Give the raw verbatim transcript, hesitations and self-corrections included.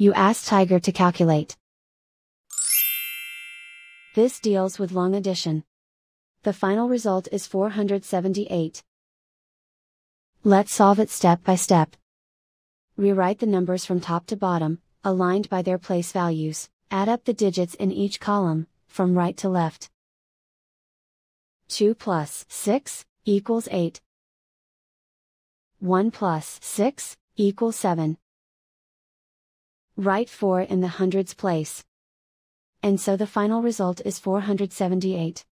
you ask Tiger to calculate. This deals with long addition. The final result is four hundred seventy-eight. Let's solve it step by step. Rewrite the numbers from top to bottom, aligned by their place values, add up the digits in each column, from right to left. two plus six equals eight. one plus six equals seven. Write four in the hundreds place. And so the final result is four hundred seventy-eight.